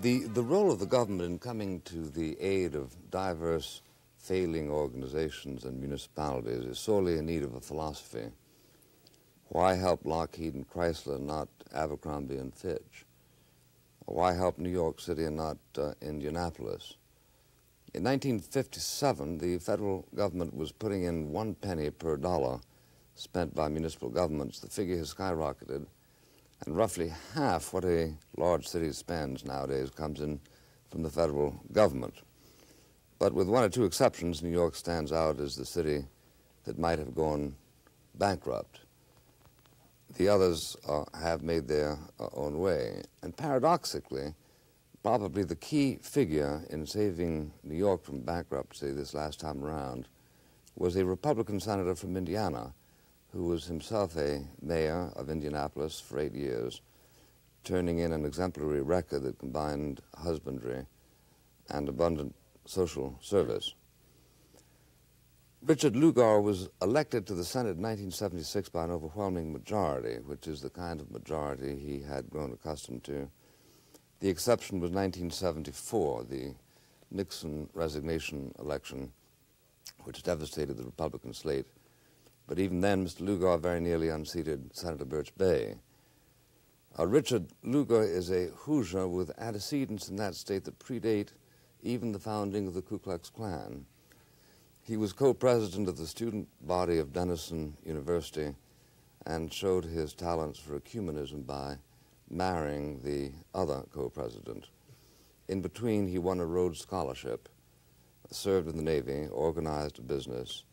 The role of the government in coming to the aid of diverse failing organizations and municipalities is sorely in need of a philosophy. Why help Lockheed and Chrysler, not Abercrombie and Fitch? Why help New York City and not Indianapolis? In 1957, the federal government was putting in 1 penny per dollar spent by municipal governments. The figure has skyrocketed, and roughly half what a large city spends nowadays comes in from the federal government. But with 1 or 2 exceptions, New York stands out as the city that might have gone bankrupt. The others have made their own way. And paradoxically, probably the key figure in saving New York from bankruptcy this last time around was a Republican senator from Indiana, who was himself a mayor of Indianapolis for 8 years, turning in an exemplary record that combined husbandry and abundant social service. Richard Lugar was elected to the Senate in 1976 by an overwhelming majority, which is the kind of majority he had grown accustomed to. The exception was 1974, the Nixon resignation election, which devastated the Republican slate. But even then, Mr. Lugar very nearly unseated Senator Birch Bayh. Richard Lugar is a Hoosier with antecedents in that state that predate even the founding of the Ku Klux Klan. He was co-president of the student body of Denison University and showed his talents for ecumenism by marrying the other co-president. In between, he won a Rhodes Scholarship, served in the Navy, organized a business,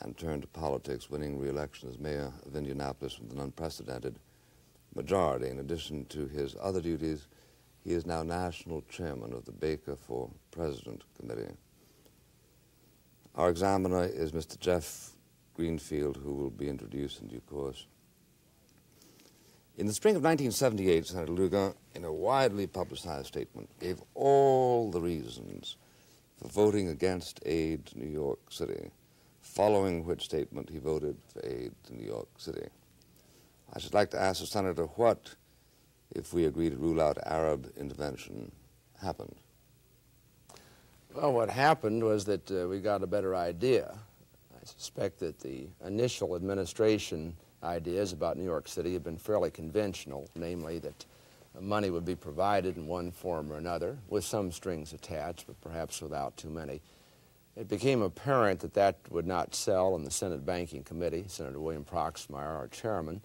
and turned to politics, winning re-election as mayor of Indianapolis with an unprecedented majority. In addition to his other duties, he is now national chairman of the Baker for President Committee. Our examiner is Mr. Jeff Greenfield, who will be introduced in due course. In the spring of 1978, Senator Lugar, in a widely publicized statement, gave all the reasons for voting against aid to New York City, following which statement he voted for aid to New York City. I should like to ask the Senator what, if we agree to rule out Arab intervention, happened? Well, what happened was that we got a better idea. I suspect that the initial administration ideas about New York City have been fairly conventional, namely that money would be provided in one form or another, with some strings attached, but perhaps without too many. It became apparent that that would not sell in the Senate Banking Committee. Senator William Proxmire, our chairman,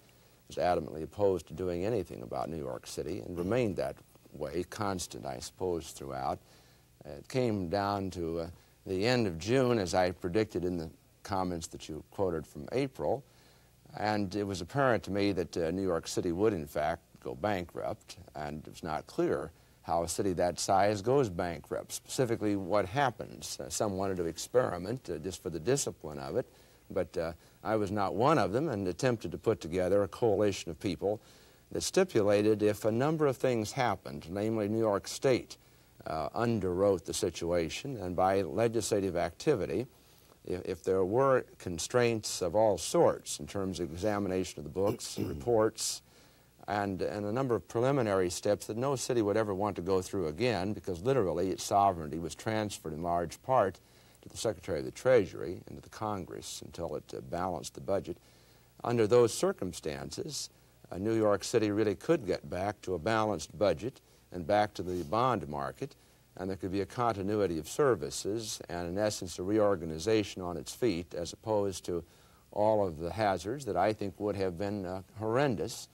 was adamantly opposed to doing anything about New York City and remained that way, constant, I suppose, throughout. It came down to the end of June, as I predicted in the comments that you quoted from April, and it was apparent to me that New York City would, in fact, go bankrupt, and it was not clear how a city that size goes bankrupt, specifically what happens. Some wanted to experiment just for the discipline of it, but I was not one of them and attempted to put together a coalition of people that stipulated if a number of things happened, namely New York State underwrote the situation, and by legislative activity, if there were constraints of all sorts in terms of examination of the books, reports, and a number of preliminary steps that no city would ever want to go through again, because literally its sovereignty was transferred in large part to the Secretary of the Treasury and to the Congress until it balanced the budget. Under those circumstances, New York City really could get back to a balanced budget and back to the bond market, and there could be a continuity of services and, in essence, a reorganization on its feet, as opposed to all of the hazards that I think would have been horrendous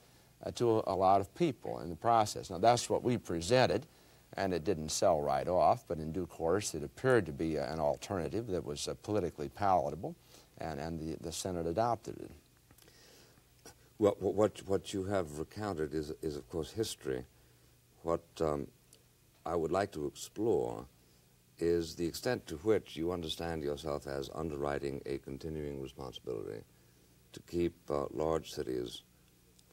to a lot of people in the process. Now, that's what we presented, and it didn't sell right off, but in due course it appeared to be an alternative that was politically palatable, and the Senate adopted it. Well, what you have recounted is of course, history. What I would like to explore is the extent to which you understand yourself as underwriting a continuing responsibility to keep large cities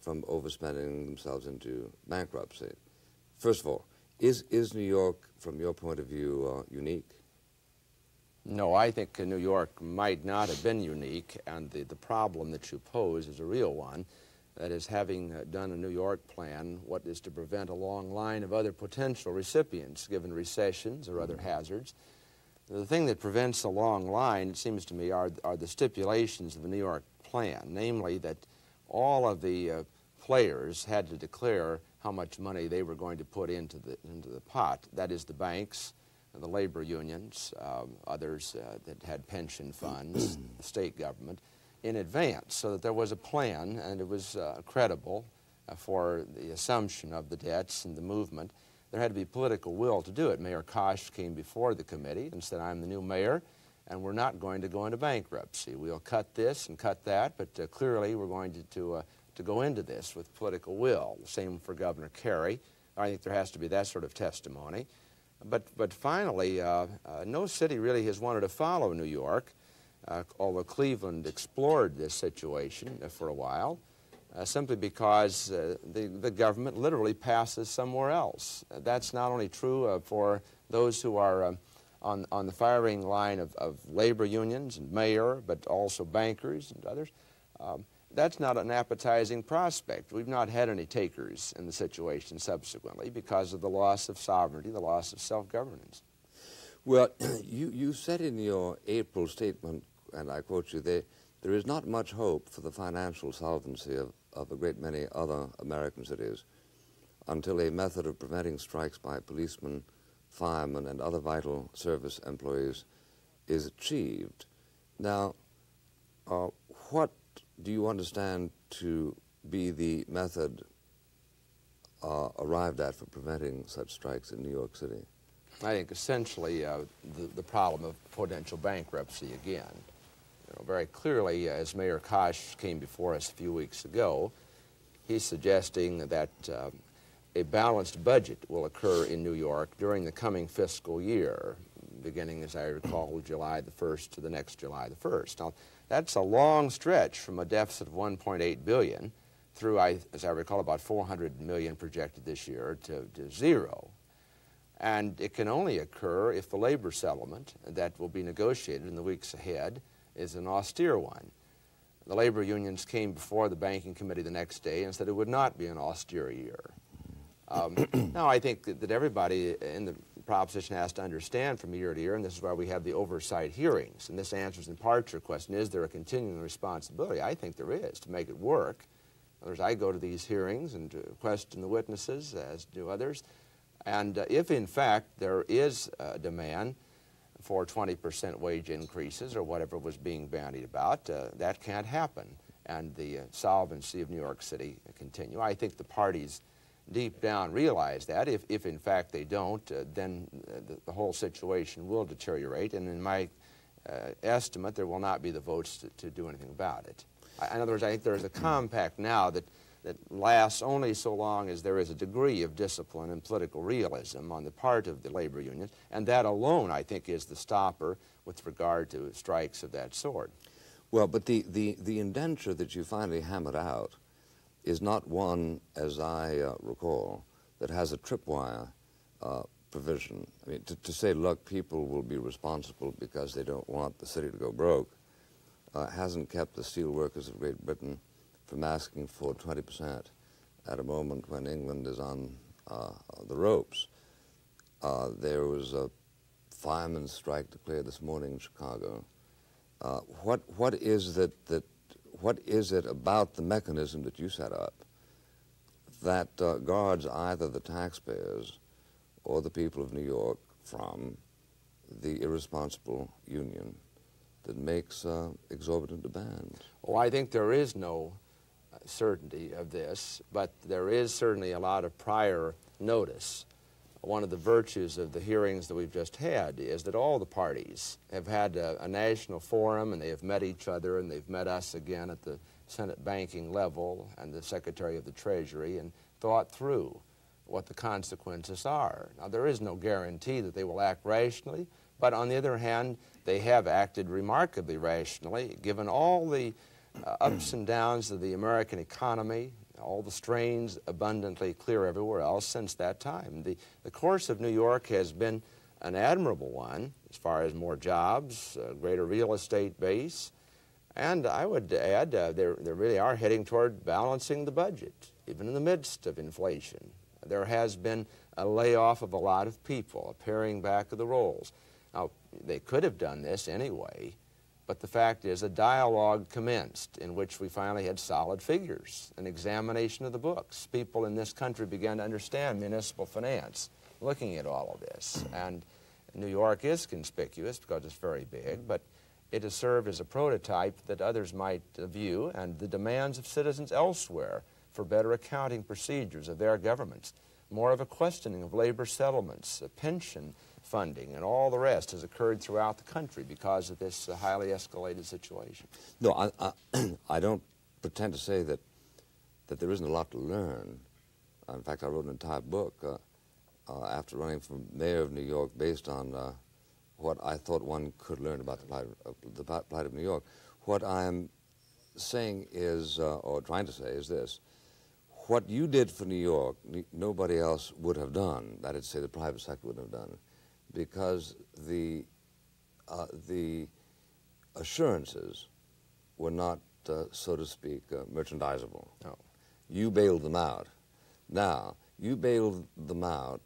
from overspending themselves into bankruptcy. First of all, is New York, from your point of view, unique? No, I think New York might not have been unique, and the problem that you pose is a real one. That is, having done a New York plan, what is to prevent a long line of other potential recipients given recessions or other hazards. The thing that prevents a long line, it seems to me, are the stipulations of the New York plan, namely that all of the players had to declare how much money they were going to put into the pot. That is, the banks, the labor unions, others that had pension funds, the state government, in advance, so that there was a plan and it was credible for the assumption of the debts and the movement. There had to be political will to do it. Mayor Koch came before the committee and said, I'm the new mayor and we're not going to go into bankruptcy. We'll cut this and cut that, but clearly we're going to go into this with political will. Same for Governor Kerry. I think there has to be that sort of testimony. But finally, no city really has wanted to follow New York. Although Cleveland explored this situation for a while, simply because the government literally passes somewhere else. That's not only true for those who are on the firing line of labor unions and mayor, but also bankers and others. That's not an appetizing prospect. We've not had any takers in the situation subsequently because of the loss of sovereignty, the loss of self-governance. Well, you said in your April statement, and I quote you there, there is not much hope for the financial solvency of a great many other American cities until a method of preventing strikes by policemen, firemen, and other vital service employees is achieved. Now, what do you understand to be the method arrived at for preventing such strikes in New York City? I think essentially the problem of potential bankruptcy again. You know, very clearly, as Mayor Koch came before us a few weeks ago, he's suggesting that a balanced budget will occur in New York during the coming fiscal year, beginning, as I recall, July the 1st to the next July the 1st. Now, that's a long stretch from a deficit of $1.8 billion through, as I recall, about $400 million projected this year to zero. And it can only occur if the labor settlement that will be negotiated in the weeks ahead is an austere one. The labor unions came before the banking committee the next day and said it would not be an austere year. Now, I think that everybody in the proposition has to understand from year to year, and this is why we have the oversight hearings, and this answers in part your question, is there a continuing responsibility? I think there is, to make it work. In other words, I go to these hearings and question the witnesses, as do others. And if, in fact, there is a demand for 20% wage increases or whatever was being bandied about, that can't happen. And the solvency of New York City continue. I think the parties deep down realize that. If in fact, they don't, then the whole situation will deteriorate. And in my estimate, there will not be the votes to do anything about it. In other words, I think there is a compact now that lasts only so long as there is a degree of discipline and political realism on the part of the labor unions, and that alone, I think, is the stopper with regard to strikes of that sort. Well, but the indenture that you finally hammered out is not one, as I recall, that has a tripwire provision. I mean, to say, look, people will be responsible because they don't want the city to go broke, hasn't kept the steel workers of Great Britain from asking for 20% at a moment when England is on the ropes. There was a fireman's strike declared this morning in Chicago. What is it about the mechanism that you set up that guards either the taxpayers or the people of New York from the irresponsible union that makes exorbitant demands? Well, I think there is no certainty of this, but there is certainly a lot of prior notice. One of the virtues of the hearings that we've just had is that all the parties have had a national forum, and they have met each other, and they've met us again at the Senate banking level and the Secretary of the Treasury, and thought through what the consequences are. Now, there is no guarantee that they will act rationally, but on the other hand, they have acted remarkably rationally, given all the ups and downs of the American economy, all the strains abundantly clear everywhere else since that time. The course of New York has been an admirable one as far as more jobs, a greater real estate base, And I would add, they really are heading toward balancing the budget, even in the midst of inflation. There has been a layoff of a lot of people, a paring back of the rolls. Now, they could have done this anyway, but the fact is a dialogue commenced in which we finally had solid figures, an examination of the books. People in this country began to understand municipal finance, looking at all of this. And New York is conspicuous because it's very big, but it has served as a prototype that others might view, and the demands of citizens elsewhere for better accounting procedures of their governments, more of a questioning of labor settlements, pension funding, and all the rest has occurred throughout the country because of this highly escalated situation. No, I don't pretend to say that there isn't a lot to learn. In fact, I wrote an entire book after running for mayor of New York based on what I thought one could learn about the plight of New York. What I'm saying is, or trying to say, is this. What you did for New York, nobody else would have done. That is to say, the private sector would have done, because the assurances were not, so to speak, merchandisable. No. You bailed them out. Now, you bailed them out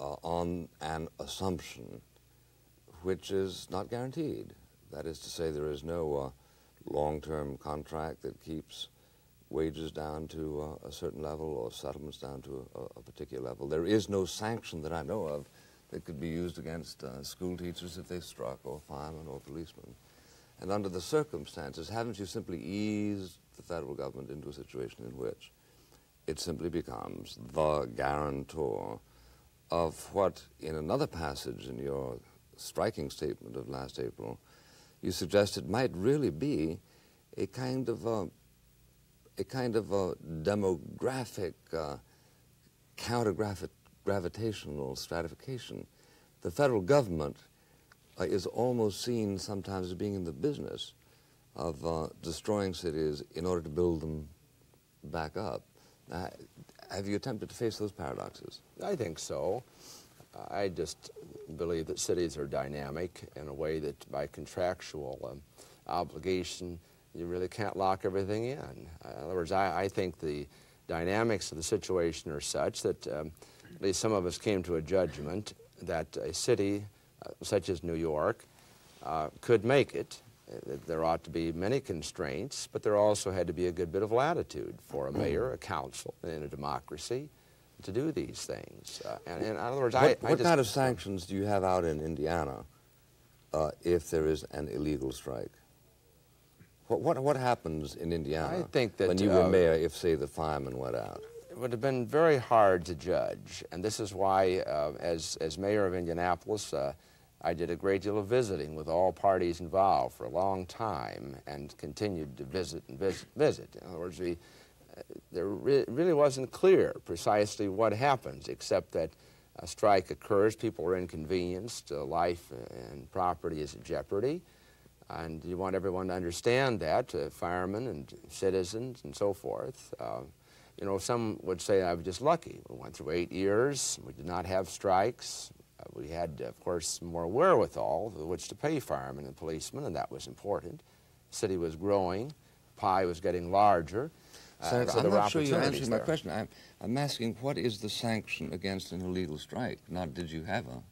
on an assumption which is not guaranteed. That is to say, there is no long-term contract that keeps wages down to a certain level or settlements down to a particular level. There is no sanction that I know of that could be used against school teachers if they struck, or firemen, or policemen. And under the circumstances, haven't you simply eased the federal government into a situation in which it simply becomes the guarantor of what, in another passage in your striking statement of last April, you suggested might really be a kind of a demographic counter-gravitational stratification. The federal government is almost seen sometimes as being in the business of destroying cities in order to build them back up. Have you attempted to face those paradoxes? I think so. I just believe that cities are dynamic in a way that by contractual obligation you really can't lock everything in. In other words, I think the dynamics of the situation are such that at least some of us came to a judgment that a city such as New York could make it. There ought to be many constraints, but there also had to be a good bit of latitude for a mayor, a council, in a democracy to do these things. And in other words, what kind of sanctions do you have out in Indiana if there is an illegal strike? What happens in Indiana, I think, that when you were mayor, if, say, the firemen went out? It would have been very hard to judge, and this is why, as mayor of Indianapolis, I did a great deal of visiting with all parties involved for a long time and continued to visit and visit. In other words, there really wasn't clear precisely what happens, except that a strike occurs, people are inconvenienced, life and property is in jeopardy, and you want everyone to understand that, firemen and citizens and so forth. You know, some would say I was just lucky. We went through 8 years, we did not have strikes. We had, of course, more wherewithal with which to pay firemen and policemen, and that was important. The city was growing, pie was getting larger. Senator, so I'm not sure you're answering my question. I'm asking, what is the sanction against an illegal strike? Not did you have an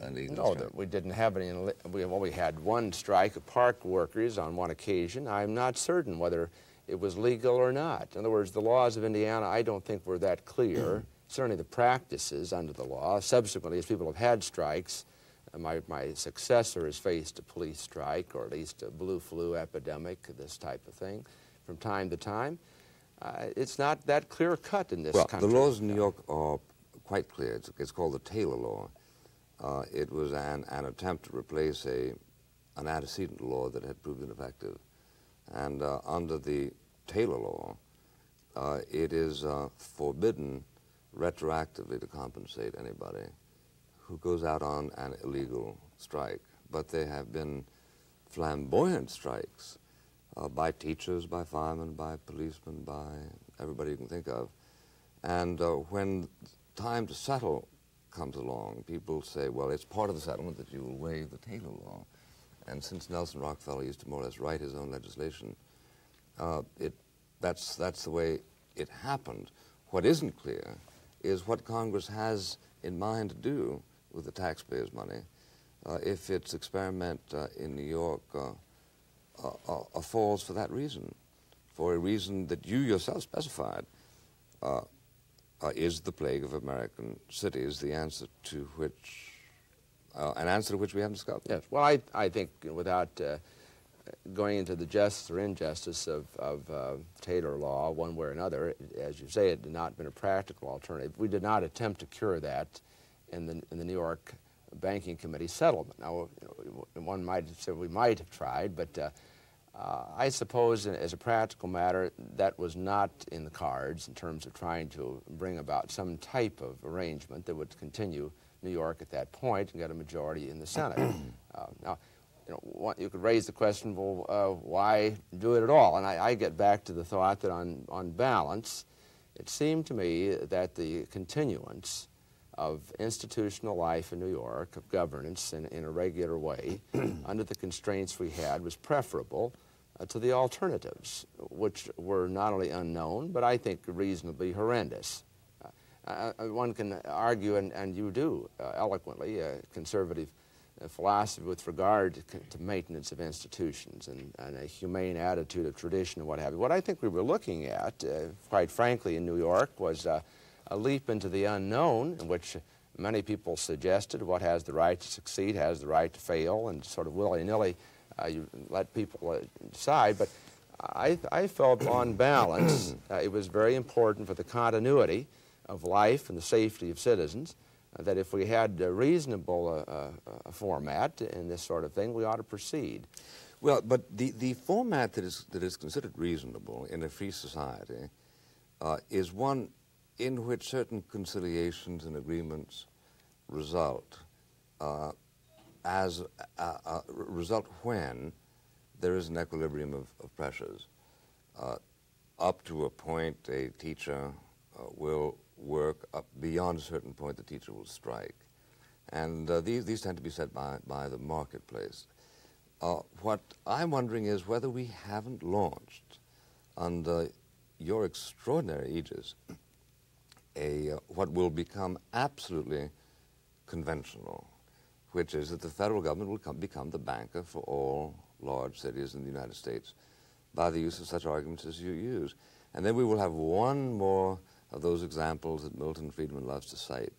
illegal strike? No, we didn't have any. Well, we had one strike of park workers on one occasion. I'm not certain whether it was legal or not. In other words, the laws of Indiana, I don't think, were that clear. Certainly the practices under the law. Subsequently, as people have had strikes, my successor has faced a police strike, or at least a blue flu epidemic, this type of thing, from time to time. It's not that clear-cut in this country. The laws in New York are quite clear. It's called the Taylor Law. It was an attempt to replace an antecedent law that had proved ineffective. And under the Taylor Law, it is forbidden retroactively to compensate anybody who goes out on an illegal strike. But there have been flamboyant strikes by teachers, by firemen, by policemen, by everybody you can think of. And when time to settle comes along, people say, well, it's part of the settlement that you will waive the Taylor Law. and since Nelson Rockefeller used to more or less write his own legislation, that's the way it happened. What isn't clear is what Congress has in mind to do with the taxpayers' money if its experiment in New York falls for that reason, for a reason that you yourself specified is the plague of American cities, the answer to which, an answer to which we haven't discovered. Yes, well, I think without going into the justice or injustice of Taylor law one way or another, as you say, it had not been a practical alternative. We did not attempt to cure that in the New York Banking Committee settlement. Now, you know, one might say we might have tried, but I suppose as a practical matter that was not in the cards in terms of trying to bring about some type of arrangement that would continue New York at that point and get a majority in the Senate. Now, you know, you could raise the question, well, why do it at all? And I get back to the thought that on balance, it seemed to me that the continuance of institutional life in New York, of governance in a regular way, under the constraints we had, was preferable to the alternatives, which were not only unknown, but I think reasonably horrendous. One can argue, and you do eloquently, conservative philosophy with regard to maintenance of institutions and a humane attitude of tradition and what have you. What I think we were looking at, quite frankly, in New York was a leap into the unknown, in which many people suggested what has the right to succeed has the right to fail, and sort of willy-nilly you let people decide. But I felt on balance it was very important for the continuity of life and the safety of citizens that if we had a reasonable format in this sort of thing, we ought to proceed. Well, but the format that is considered reasonable in a free society is one in which certain conciliations and agreements result result when there is an equilibrium of pressures. Up to a point, a teacher will work. Up beyond a certain point, the teacher will strike. And these tend to be set by the marketplace. What I'm wondering is whether we haven't launched, under your extraordinary aegis, what will become absolutely conventional, which is that the federal government will become the banker for all large cities in the United States by the use of such arguments as you use. And then we will have one more of those examples that Milton Friedman loves to cite.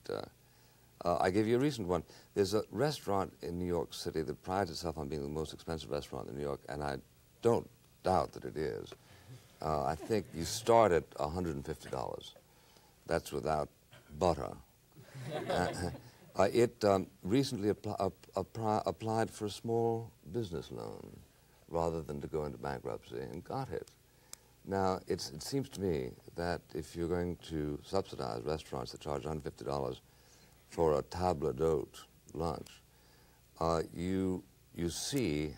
I give you a recent one. There's a restaurant in New York City that prides itself on being the most expensive restaurant in New York, and I don't doubt that it is. I think you start at $150. That's without butter. It recently applied for a small business loan rather than to go into bankruptcy, and got it. Now, it seems to me that if you're going to subsidize restaurants that charge $150 for a table d'hote lunch, you see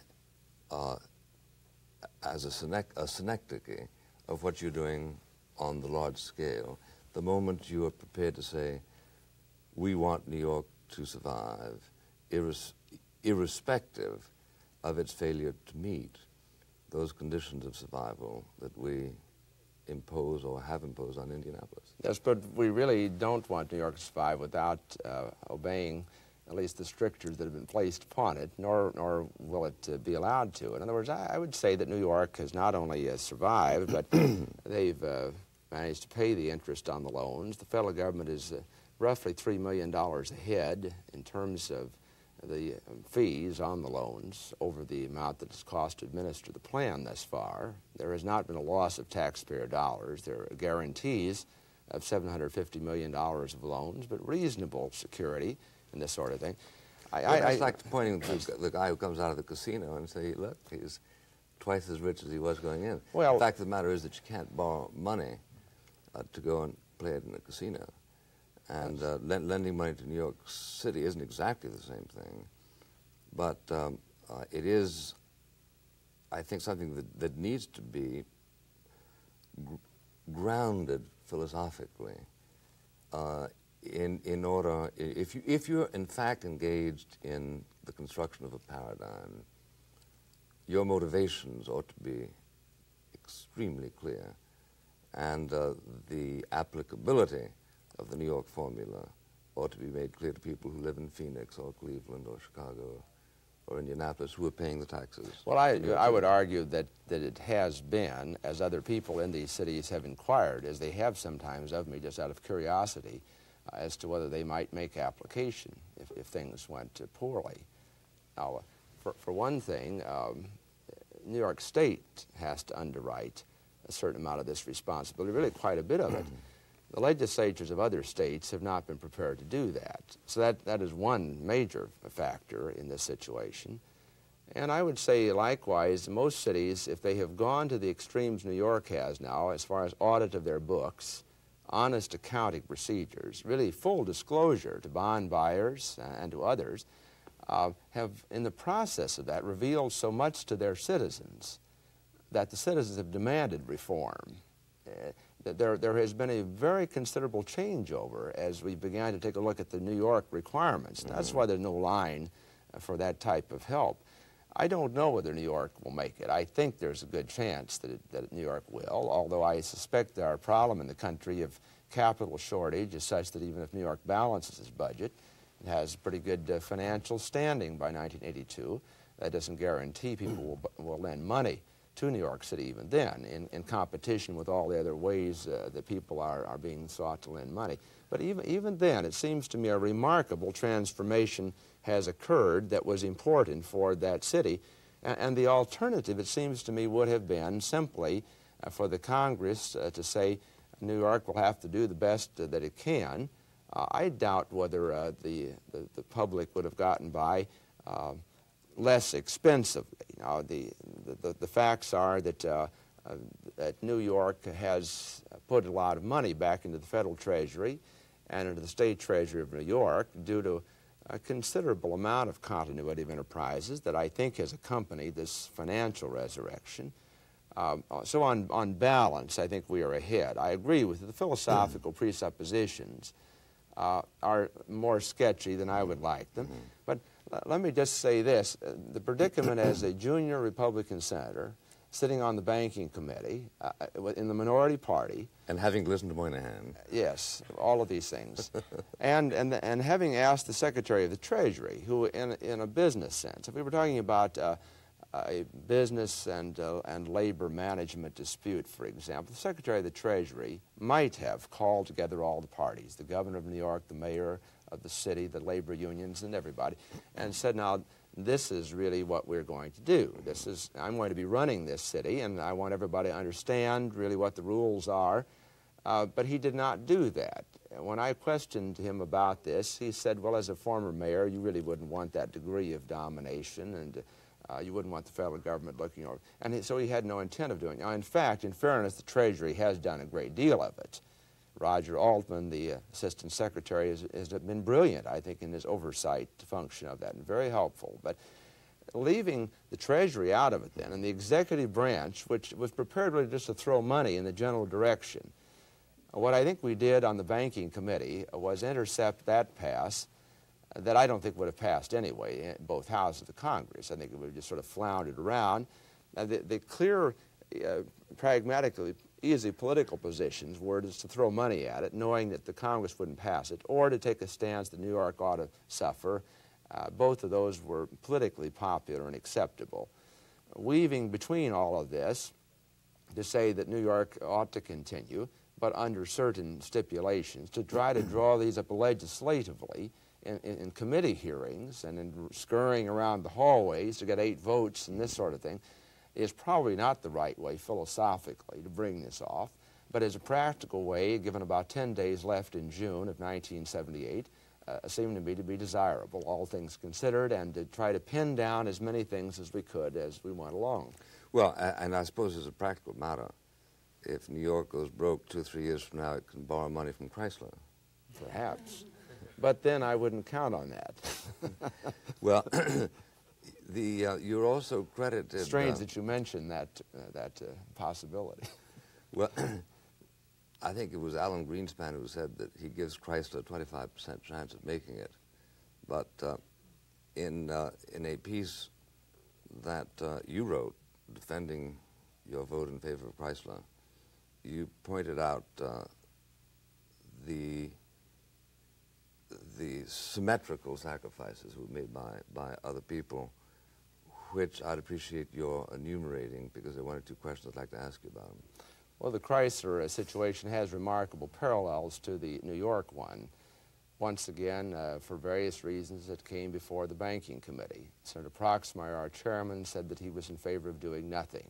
as a synecdoche of what you're doing on the large scale. The moment you are prepared to say, we want New York to survive, irrespective of its failure to meet those conditions of survival that we impose or have imposed on Indianapolis. Yes, but we really don't want New York to survive without obeying at least the strictures that have been placed upon it, nor will it be allowed to. In other words, I would say that New York has not only survived, but they've managed to pay the interest on the loans. The federal government is roughly $3 million ahead in terms of the fees on the loans over the amount that it's cost to administer the plan thus far. There has not been a loss of taxpayer dollars. There are guarantees of $750 million of loans, but reasonable security and this sort of thing. It's like pointing to the guy who comes out of the casino and say, look, he's twice as rich as he was going in. Well, the fact of the matter is that you can't borrow money to go and play it in a casino. And lending money to New York City isn't exactly the same thing, but it is, I think, something that needs to be grounded philosophically in order, if you're in fact engaged in the construction of a paradigm your motivations ought to be extremely clear, and the applicability of the New York formula ought to be made clear to people who live in Phoenix or Cleveland or Chicago or Indianapolis who are paying the taxes. Well, I would argue that it has been, as other people in these cities have inquired, as they have sometimes of me just out of curiosity, as to whether they might make application if things went poorly. Now, for one thing, New York State has to underwrite a certain amount of this responsibility, really quite a bit of it. The legislatures of other states have not been prepared to do that. So that is one major factor in this situation. And I would say, likewise, most cities, if they have gone to the extremes New York has now, as far as audit of their books, honest accounting procedures, really full disclosure to bond buyers and to others, have, in the process of that, revealed so much to their citizens that the citizens have demanded reform. There has been a very considerable changeover as we began to take a look at the New York requirements. Mm-hmm. That's why there's no line for that type of help. I don't know whether New York will make it. I think there's a good chance that New York will, although I suspect that our problem in the country of capital shortage is such that even if New York balances its budget, it has pretty good financial standing by 1982. That doesn't guarantee people will lend money to New York City even then, in competition with all the other ways that people are being sought to lend money. But even then, it seems to me a remarkable transformation has occurred that was important for that city. And the alternative, it seems to me, would have been simply for the Congress to say New York will have to do the best that it can. I doubt whether the public would have gotten by less expensively. You know, the facts are that New York has put a lot of money back into the federal treasury and into the state treasury of New York due to a considerable amount of continuity of enterprises that I think has accompanied this financial resurrection. So on balance, I think we are ahead. I agree with the philosophical presuppositions are more sketchy than I would like them. But let me just say this. The predicament as a junior Republican senator sitting on the banking committee in the minority party. And having listened to Moynihan. Yes, all of these things. and having asked the Secretary of the Treasury, who in a business sense, if we were talking about a business and labor management dispute, for example, the Secretary of the Treasury might have called together all the parties, the governor of New York, the mayor of the city, the labor unions, and everybody, and said, now, this is really what we're going to do. I'm going to be running this city, and I want everybody to understand really what the rules are. But he did not do that. When I questioned him about this, he said, well, as a former mayor, you really wouldn't want that degree of domination, and you wouldn't want the federal government looking over. And so he had no intent of doing it. Now, in fact, in fairness, the Treasury has done a great deal of it. Roger Altman, the Assistant Secretary, has been brilliant, I think, in his oversight function of that, and very helpful. But leaving the Treasury out of it then, and the executive branch, which was prepared really just to throw money in the general direction, what I think we did on the banking committee was intercept that pass that I don't think would have passed anyway in both houses of the Congress. I think it would have just sort of floundered around. The clear, pragmatically easy political positions were just to throw money at it, knowing that the Congress wouldn't pass it, or to take a stance that New York ought to suffer. Both of those were politically popular and acceptable. Weaving between all of this to say that New York ought to continue, but under certain stipulations, to try to draw these up legislatively in committee hearings and in scurrying around the hallways to get 8 votes and this sort of thing, is probably not the right way philosophically to bring this off, but as a practical way, given about 10 days left in June of 1978, seemed to me to be desirable, all things considered, and to try to pin down as many things as we could as we went along. Well, and I suppose as a practical matter, if New York goes broke 2 or 3 years from now, it can borrow money from Chrysler. Perhaps. But then I wouldn't count on that. Well, you're also credited... Strange that you mentioned that possibility. Well, I think it was Alan Greenspan who said that he gives Chrysler a 25% chance of making it. But in a piece that you wrote defending your vote in favor of Chrysler, you pointed out the symmetrical sacrifices were made by other people, which I'd appreciate your enumerating, because there are one or two questions I'd like to ask you about them. Well, the Chrysler situation has remarkable parallels to the New York one. Once again, for various reasons, it came before the Banking Committee. Senator Proxmire, our chairman, said that he was in favor of doing nothing.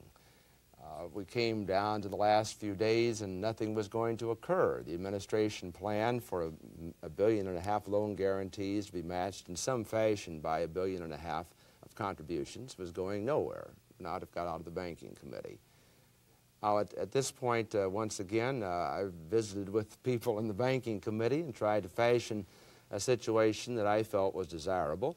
We came down to the last few days and nothing was going to occur. The administration planned for $1.5 billion loan guarantees to be matched in some fashion by $1.5 billion of contributions was going nowhere, not if got out of the Banking Committee. Now, at this point, once again, I visited with people in the Banking Committee and tried to fashion a situation that I felt was desirable,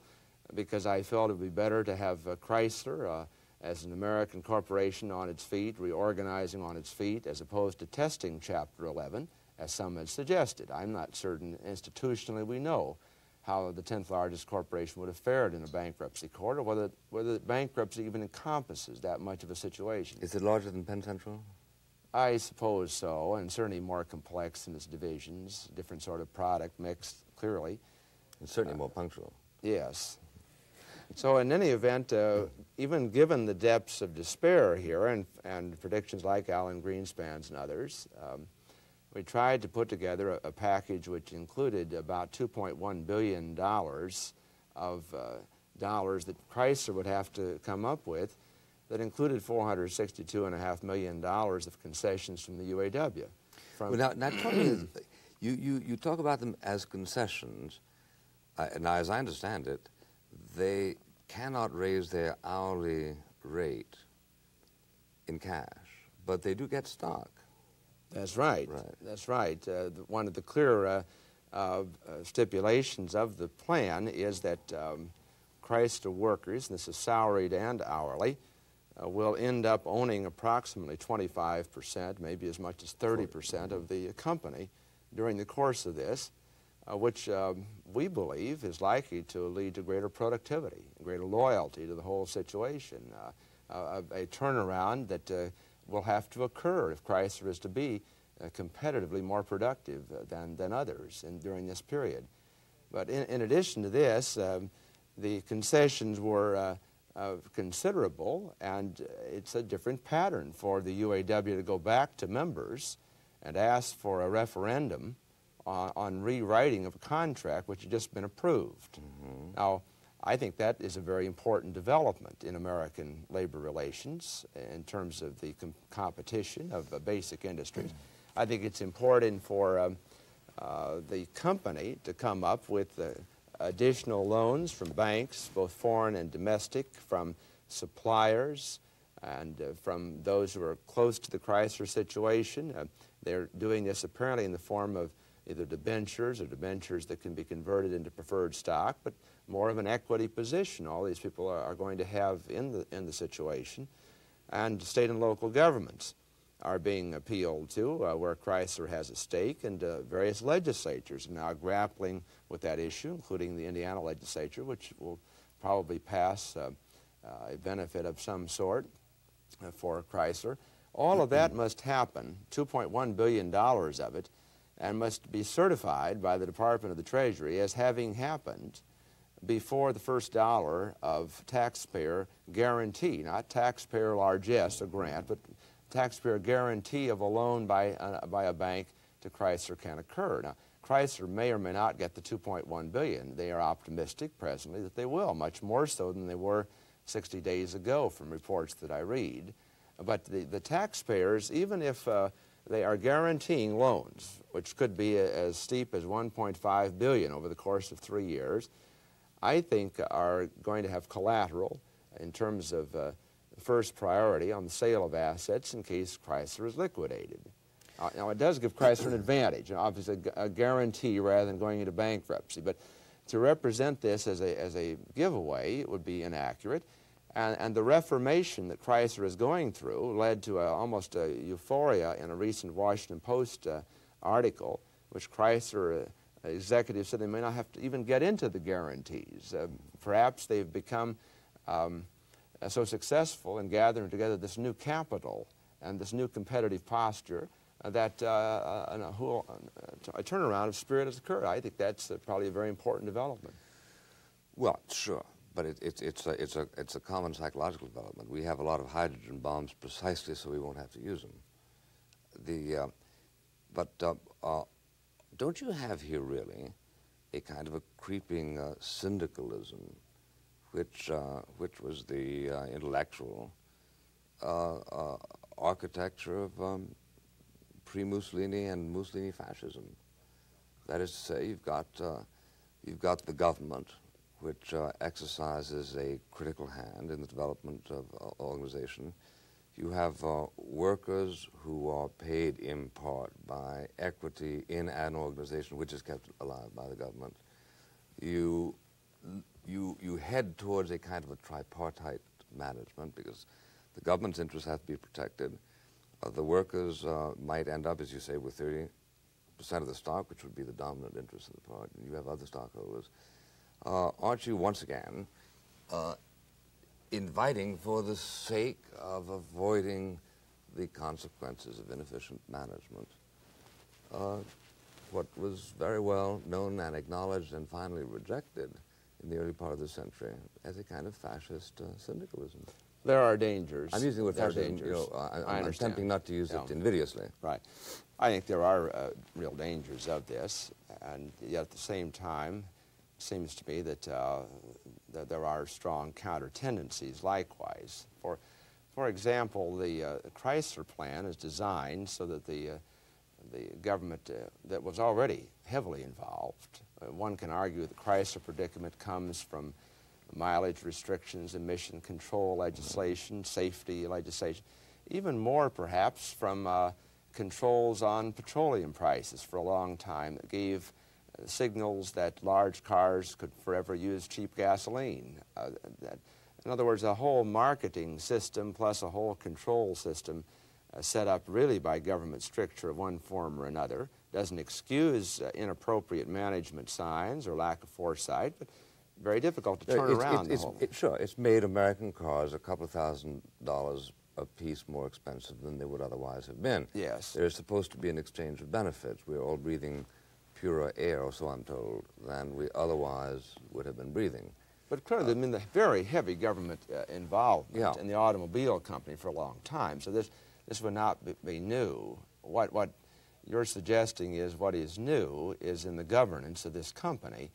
because I felt it would be better to have Chrysler as an American corporation on its feet, reorganizing on its feet, as opposed to testing Chapter 11, as some had suggested. I'm not certain institutionally we know how the 10th largest corporation would have fared in a bankruptcy court, or whether bankruptcy even encompasses that much of a situation. Is it larger than Penn Central? I suppose so, and certainly more complex in its divisions, different sort of product mix, clearly. And certainly more punctual. Yes. So in any event, even given the depths of despair here, and predictions like Alan Greenspan's and others, we tried to put together a package which included about $2.1 billion of dollars that Chrysler would have to come up with, that included $462.5 million of concessions from the UAW. Well, now you talk about them as concessions, and as I understand it, they cannot raise their hourly rate in cash, but they do get stock. That's right. That's right. One of the clear stipulations of the plan is that Chrysler workers, and this is salaried and hourly, will end up owning approximately 25%, maybe as much as 30% of the company during the course of this, which we believe is likely to lead to greater productivity, greater loyalty to the whole situation, a turnaround that will have to occur if Chrysler is to be competitively more productive than others during this period. But in addition to this, the concessions were considerable, and it's a different pattern for the UAW to go back to members and ask for a referendum on rewriting of a contract which had just been approved. Mm-hmm. Now, I think that is a very important development in American labor relations in terms of the competition of basic industries. I think it's important for the company to come up with additional loans from banks, both foreign and domestic, from suppliers, and from those who are close to the Chrysler situation. They're doing this apparently in the form of either debentures or debentures that can be converted into preferred stock, but more of an equity position all these people are going to have in the situation. And state and local governments are being appealed to, where Chrysler has a stake, and various legislatures are now grappling with that issue, including the Indiana legislature, which will probably pass a benefit of some sort for Chrysler. All of that must happen, $2.1 billion of it, and must be certified by the Department of the Treasury as having happened before the first dollar of taxpayer guarantee, not taxpayer largesse or grant, but taxpayer guarantee of a loan by a bank to Chrysler can occur. Now, Chrysler may or may not get the $2.1 billion. They are optimistic presently that they will, much more so than they were 60 days ago from reports that I read. But the taxpayers, even if they are guaranteeing loans, which could be as steep as $1.5 billion over the course of 3 years, I think are going to have collateral in terms of first priority on the sale of assets in case Chrysler is liquidated. Now, it does give Chrysler an advantage, and obviously a guarantee rather than going into bankruptcy. But to represent this as a giveaway, it would be inaccurate. And the reformation that Chrysler is going through led to almost a euphoria in a recent Washington Post article, which Chrysler executives said they may not have to even get into the guarantees. Perhaps they've become so successful in gathering together this new capital and this new competitive posture that a turnaround of spirit has occurred. I think that's probably a very important development. Well, sure, but it's a common psychological development. We have a lot of hydrogen bombs precisely so we won't have to use them. Don't you have here really a kind of a creeping syndicalism, which was the intellectual architecture of pre-Mussolini and Mussolini fascism? That is to say, you've got the government, which exercises a critical hand in the development of organization. You have workers who are paid in part by equity in an organization which is kept alive by the government. You head towards a kind of a tripartite management because the government's interests have to be protected. The workers might end up, as you say, with 30% of the stock, which would be the dominant interest in the part, and you have other stockholders. Aren't you, once again, inviting for the sake of avoiding the consequences of inefficient management, what was very well known and acknowledged and finally rejected in the early part of the century as a kind of fascist syndicalism? There are dangers. I'm using the word fascism, you know, I'm attempting not to use it invidiously. Right. I think there are real dangers of this, and yet at the same time, it seems to me that there are strong counter-tendencies likewise. For example, the Chrysler plan is designed so that the government that was already heavily involved, one can argue the Chrysler predicament comes from mileage restrictions, emission control legislation, safety legislation, even more perhaps from controls on petroleum prices for a long time that gave signals that large cars could forever use cheap gasoline. In other words, a whole marketing system plus a whole control system set up really by government stricture of one form or another. Doesn't excuse inappropriate management signs or lack of foresight, but very difficult to turn around the whole. Sure, it's made American cars a couple of $1,000s a piece more expensive than they would otherwise have been. Yes. There's supposed to be an exchange of benefits. We're all breathing purer air, or so I'm told, than we otherwise would have been breathing. But clearly, there's been the very heavy government involvement in the automobile company for a long time, so this would not be new. What you're suggesting is what is new is in the governance of this company,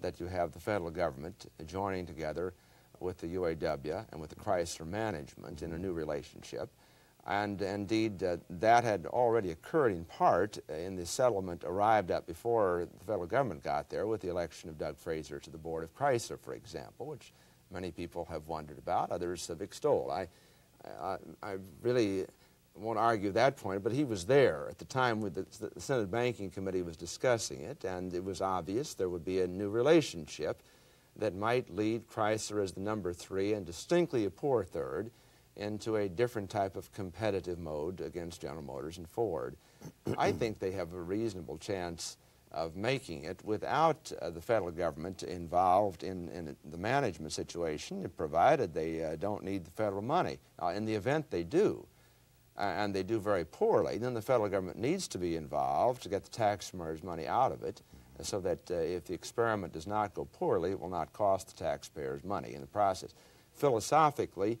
that you have the federal government joining together with the UAW and with the Chrysler management in a new relationship. And indeed, that had already occurred in part in the settlement arrived at before the federal government got there with the election of Doug Fraser to the board of Chrysler, for example, which many people have wondered about, others have extolled. I really won't argue that point, but he was there at the time when the Senate Banking Committee was discussing it, and it was obvious there would be a new relationship that might lead Chrysler as the number three and distinctly a poor third into a different type of competitive mode against General Motors and Ford. I think they have a reasonable chance of making it without the federal government involved in the management situation, provided they don't need the federal money. In the event they do, and they do very poorly, then the federal government needs to be involved to get the taxpayers' money out of it, so that if the experiment does not go poorly, it will not cost the taxpayers money in the process. Philosophically,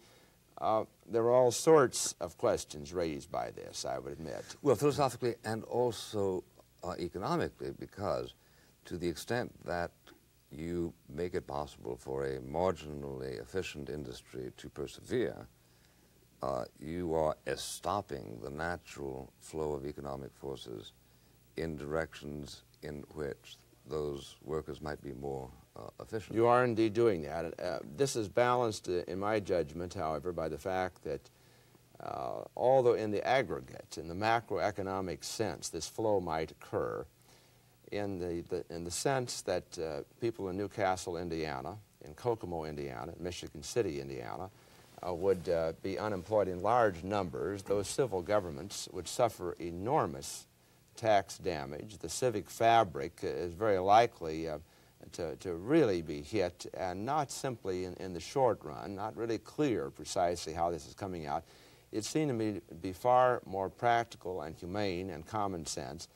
there are all sorts of questions raised by this, I would admit. Well, philosophically and also economically, because to the extent that you make it possible for a marginally efficient industry to persevere, you are stopping the natural flow of economic forces in directions in which those workers might be more efficient. You are indeed doing that. This is balanced, in my judgment, however, by the fact that although in the aggregate, in the macroeconomic sense, this flow might occur, in the sense that people in Newcastle, Indiana, in Kokomo, Indiana, in Michigan City, Indiana, would be unemployed in large numbers, those civil governments would suffer enormous tax damage. The civic fabric is very likely to really be hit, and not simply in the short run, not really clear precisely how this is coming out. It seemed to me to be far more practical and humane and common sense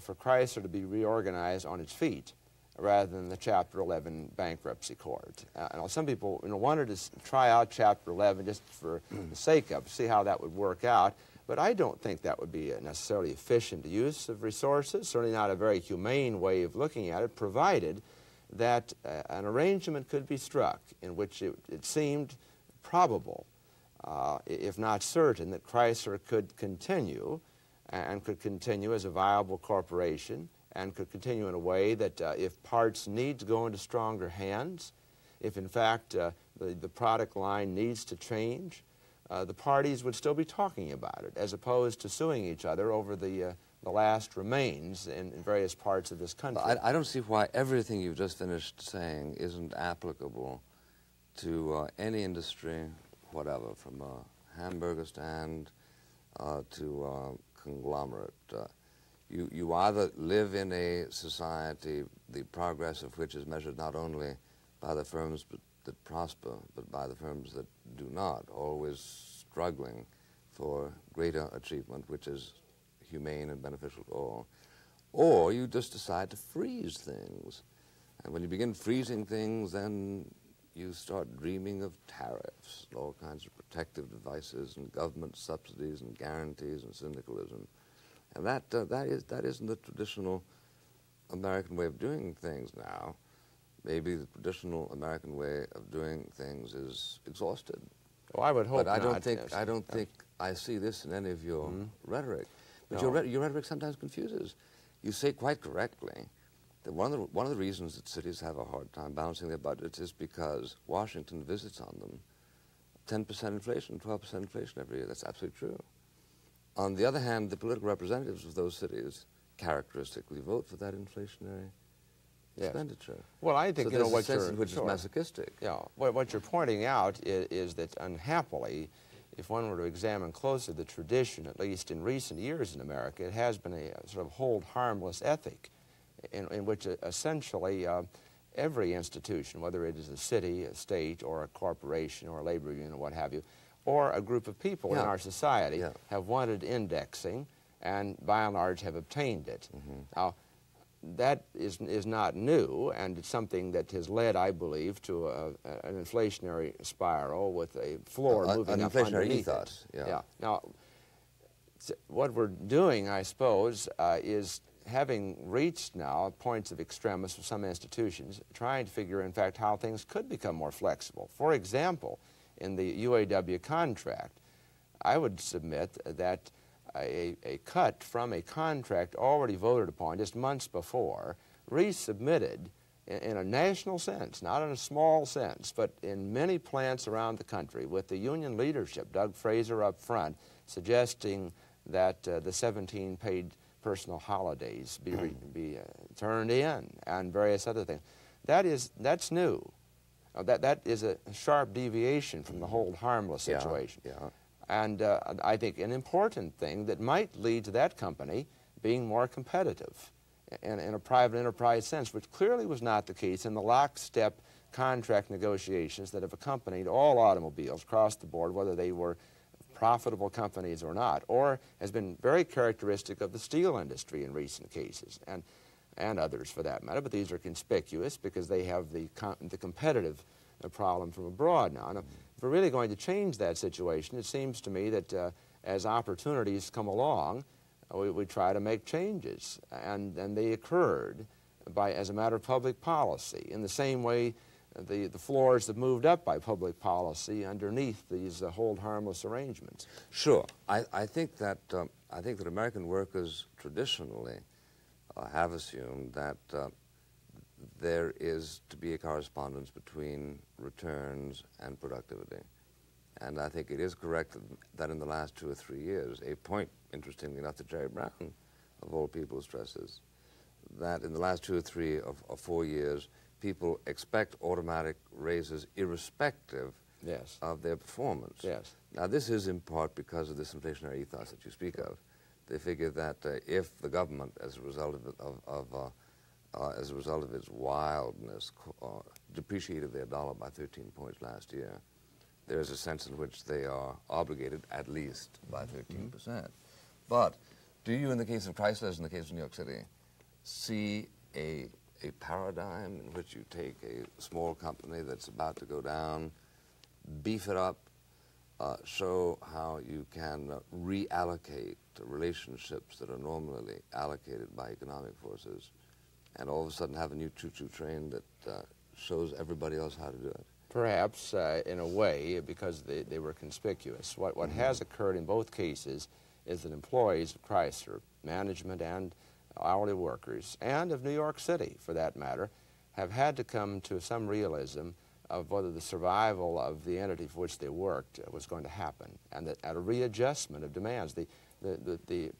for Chrysler to be reorganized on its feet rather than the Chapter 11 bankruptcy court. Some people wanted to try out Chapter 11 just for the sake of, see how that would work out, but I don't think that would be a necessarily efficient use of resources, certainly not a very humane way of looking at it, provided that an arrangement could be struck in which it seemed probable, if not certain, that Chrysler could continue and could continue as a viable corporation and could continue in a way that if parts need to go into stronger hands, if in fact the product line needs to change, the parties would still be talking about it as opposed to suing each other over the last remains in various parts of this country. I don't see why everything you've just finished saying isn't applicable to any industry, whatever, from a hamburger stand to a conglomerate. You either live in a society, the progress of which is measured not only by the firms that prosper, but by the firms that do not, always struggling for greater achievement, which is humane and beneficial to all, or you just decide to freeze things. And when you begin freezing things, then you start dreaming of tariffs, all kinds of protective devices, and government subsidies, and guarantees, and syndicalism. And that isn't the traditional American way of doing things now. Maybe the traditional American way of doing things is exhausted. Well, I would hope not. But I don't think I see this in any of your rhetoric. But no. your rhetoric sometimes confuses. You say quite correctly that one of the reasons that cities have a hard time balancing their budgets is because Washington visits on them 10% inflation, 12% inflation every year. That's absolutely true. On the other hand, the political representatives of those cities characteristically vote for that inflationary expenditure. Well, I think, so you know, what you're, which is masochistic. Yeah. What you're pointing out is that, unhappily, if one were to examine closely the tradition, at least in recent years in America, it has been a sort of hold harmless ethic in which essentially every institution, whether it is a city, a state, or a corporation, or a labor union, or what have you, or a group of people in our society, have wanted indexing and, by and large, have obtained it. Now, that is not new, and it's something that has led, I believe, to an inflationary spiral with a floor moving up underneath it. Now, what we're doing, I suppose, is having reached now points of extremis for some institutions, trying to figure, in fact, how things could become more flexible. For example, in the UAW contract, I would submit that a cut from a contract already voted upon just months before, resubmitted in a national sense, not in a small sense, but in many plants around the country, with the union leadership, Doug Fraser up front, suggesting that the 17 paid personal holidays be turned in, and various other things. That's new. That is a sharp deviation from the hold harmless situation. And I think an important thing that might lead to that company being more competitive in a private enterprise sense, which clearly was not the case in the lockstep contract negotiations that have accompanied all automobiles across the board, whether they were profitable companies or not, or has been very characteristic of the steel industry in recent cases, and others for that matter. But these are conspicuous because they have the competitive problem from abroad now. If we're really going to change that situation, it seems to me that as opportunities come along, we try to make changes, and they occurred as a matter of public policy. In the same way, the floors have moved up by public policy underneath these hold harmless arrangements. Sure, I think that American workers traditionally have assumed that there is to be a correspondence between returns and productivity. And I think it is correct that in the last 2 or 3 years, a point, interestingly enough, that Jerry Brown, of all people, stresses, that in the last 2 or 3 or 4 years, people expect automatic raises irrespective of their performance. Now, this is in part because of this inflationary ethos that you speak of. They figure that if the government, as a result of as a result of its wildness, depreciated their dollar by 13 points last year, there is a sense in which they are obligated at least by 13%. Mm-hmm. But do you, in the case of Chrysler, in the case of New York City, see a paradigm in which you take a small company that's about to go down, beef it up, show how you can reallocate relationships that are normally allocated by economic forces, and all of a sudden have a new choo-choo train that shows everybody else how to do it? Perhaps, in a way, because they were conspicuous. What mm-hmm. has occurred in both cases is that employees of Chrysler, management and hourly workers, and of New York City, for that matter, have had to come to some realism of whether the survival of the entity for which they worked was going to happen, and that at a readjustment of demands. The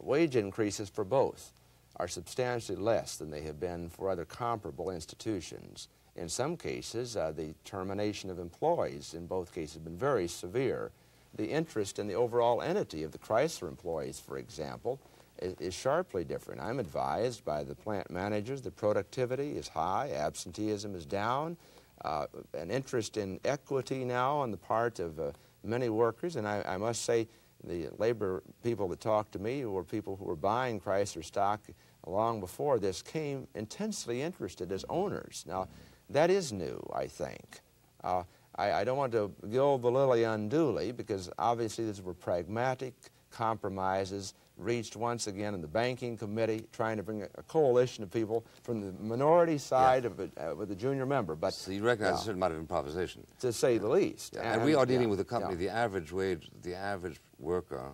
wage increases for both are substantially less than they have been for other comparable institutions. In some cases, the termination of employees in both cases has been very severe. The interest in the overall entity of the Chrysler employees, for example, is sharply different. I'm advised by the plant managers that productivity is high, absenteeism is down, an interest in equity now on the part of many workers, and I must say the labor people that talked to me were people who were buying Chrysler stock long before this came intensely interested as owners. Now, that is new, I think. I don't want to gild the lily unduly, because obviously these were pragmatic compromises reached once again in the banking committee, trying to bring a coalition of people from the minority side of it, with a junior member. But so you recognize a certain amount of improvisation, to say the least. Yeah. And we are dealing with a company, the average wage, the average worker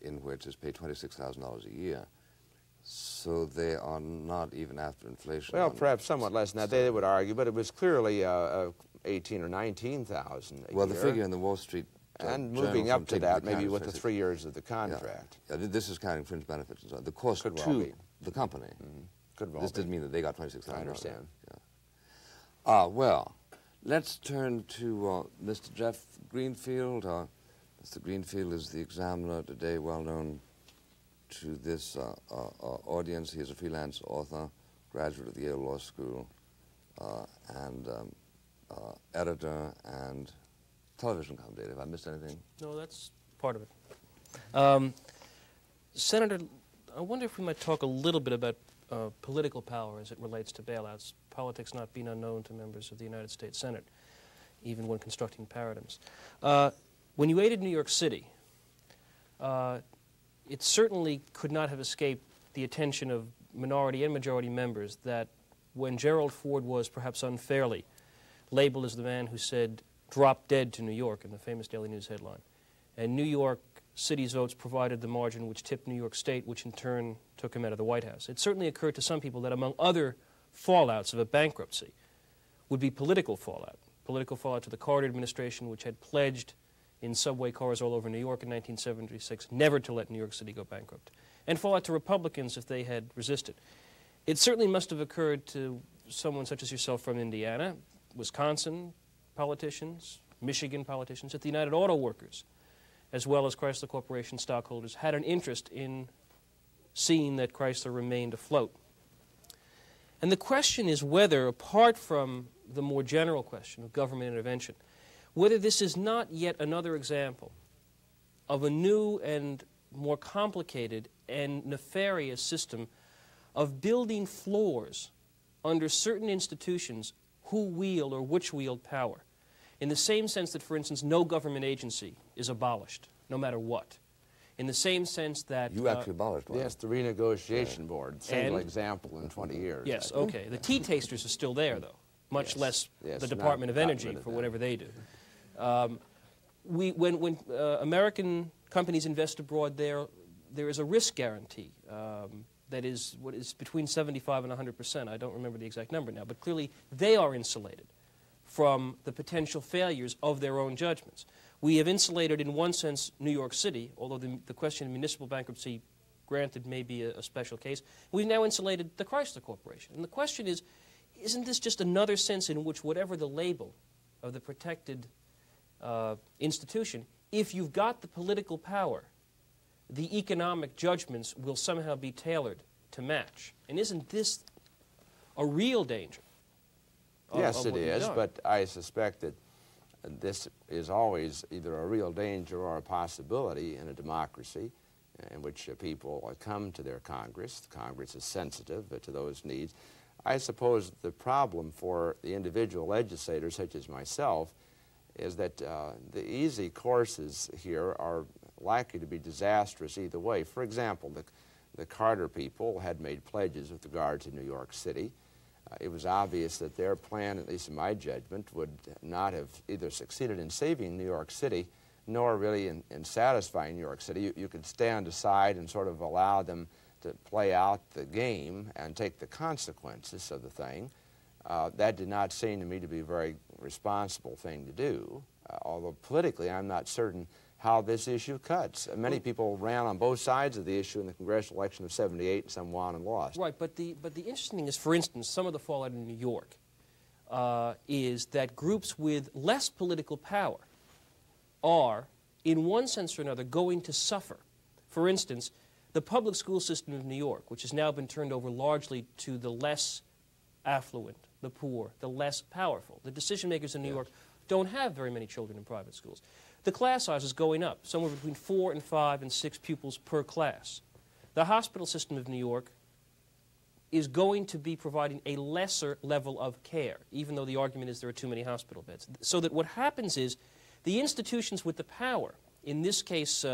in which is paid $26,000 a year. So they are not even after inflation. Well, perhaps somewhat less. Now, they would argue, but it was clearly 18 or 19,000 a year. Well, the figure in the Wall Street and moving up to that, maybe with the 3 years of the contract. Yeah. Yeah, this is counting fringe benefits and so on. The cost could to the company. Mm-hmm. Could well this didn't mean that they got $26,000. I understand. Yeah. Well, let's turn to Mr. Jeff Greenfield. Mr. Greenfield is the examiner today, well known to this audience. He is a freelance author, graduate of the Yale Law School, and editor and television commentator. Have I missed anything? No, that's part of it. Senator, I wonder if we might talk a little bit about political power as it relates to bailouts, politics not being unknown to members of the United States Senate, even when constructing paradigms. When you aided New York City, it certainly could not have escaped the attention of minority and majority members that when Gerald Ford was, perhaps unfairly, labeled as the man who said, "Drop dead to New York," in the famous Daily News headline. And New York City's votes provided the margin which tipped New York State, which in turn took him out of the White House. It certainly occurred to some people that among other fallouts of a bankruptcy would be political fallout to the Carter administration, which had pledged in subway cars all over New York in 1976 never to let New York City go bankrupt, and fallout to Republicans if they had resisted. It certainly must have occurred to someone such as yourself from Indiana, Wisconsin, politicians, Michigan politicians, that the United Auto Workers, as well as Chrysler Corporation stockholders, had an interest in seeing that Chrysler remained afloat. And the question is whether, apart from the more general question of government intervention, whether this is not yet another example of a new and more complicated and nefarious system of building floors under certain institutions who wield or which wield power, in the same sense that, for instance, no government agency is abolished, no matter what. In the same sense that... You actually abolished one. Yes, the renegotiation board, single example in 20 years. Yes, okay. The tea tasters are still there, though, much less the Department of Energy for whatever they do. When American companies invest abroad, there is a risk guarantee that is what is between 75 and 100%. I don't remember the exact number now, but clearly they are insulated from the potential failures of their own judgments. We have insulated, in one sense, New York City, although the question of municipal bankruptcy, granted, may be a special case. We've now insulated the Chrysler Corporation. And the question is, isn't this just another sense in which whatever the label of the protected institution, if you've got the political power, the economic judgments will somehow be tailored to match. And isn't this a real danger? Yes, it is, but I suspect that this is always either a real danger or a possibility in a democracy in which people come to their Congress. The Congress is sensitive to those needs. I suppose the problem for the individual legislator, such as myself, is that the easy courses here are likely to be disastrous either way. For example, the Carter people had made pledges with regard to New York City. It was obvious that their plan, at least in my judgment, would not have either succeeded in saving New York City nor really in satisfying New York City. You could stand aside and sort of allow them to play out the game and take the consequences of the thing. That did not seem to me to be a very responsible thing to do, although politically I'm not certain how this issue cuts. Many people ran on both sides of the issue in the congressional election of '78, and some won and lost. Right, but the interesting thing is, for instance, some of the fallout in New York is that groups with less political power are, in one sense or another, going to suffer. For instance, the public school system of New York, which has now been turned over largely to the less affluent, the poor, the less powerful. The decision makers in New York don't have very many children in private schools. The class size is going up, somewhere between 4 and 5 and 6 pupils per class. The hospital system of New York is going to be providing a lesser level of care, even though the argument is there are too many hospital beds. So that what happens is the institutions with the power, in this case,